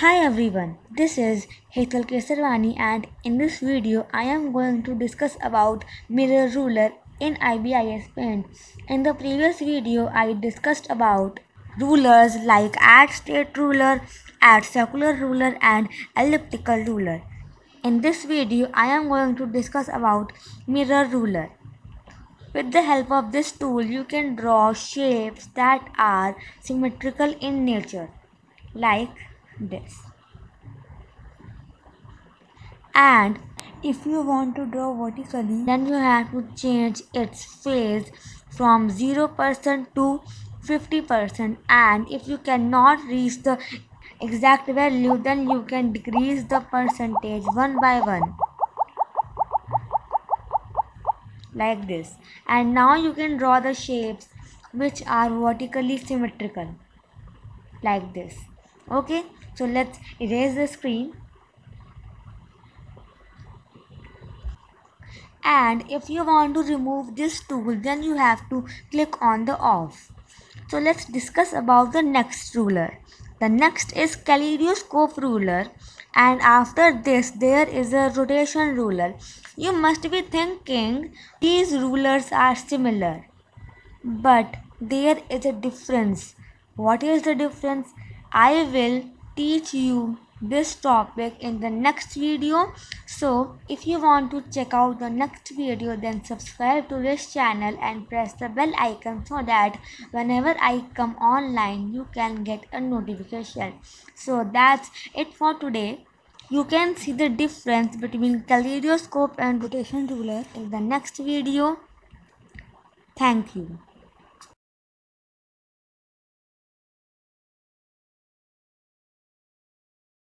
Hi everyone, this is Hetal Kesarwani and in this video I am going to discuss about mirror ruler in Ibis Paint. In the previous video I discussed about rulers like add straight ruler, add circular ruler and elliptical ruler. In this video I am going to discuss about mirror ruler. With the help of this tool you can draw shapes that are symmetrical in nature like this. And if you want to draw vertically, then you have to change its phase from 0% to 50%, and if you cannot reach the exact value, then you can decrease the percentage one by one like this. And now you can draw the shapes which are vertically symmetrical like this. Okay, so let's erase the screen. And if you want to remove this tool, then you have to click on the off. So let's discuss about the next ruler. The next is Kaleidoscope ruler, and after this there is a rotation ruler. You must be thinking these rulers are similar, but there is a difference. What is the difference? I will teach you this topic in the next video. So if you want to check out the next video, then subscribe to this channel and press the bell icon so that whenever I come online you can get a notification. So that's it for today. You can see the difference between Kaleidoscope and rotation ruler in the next video. Thank you.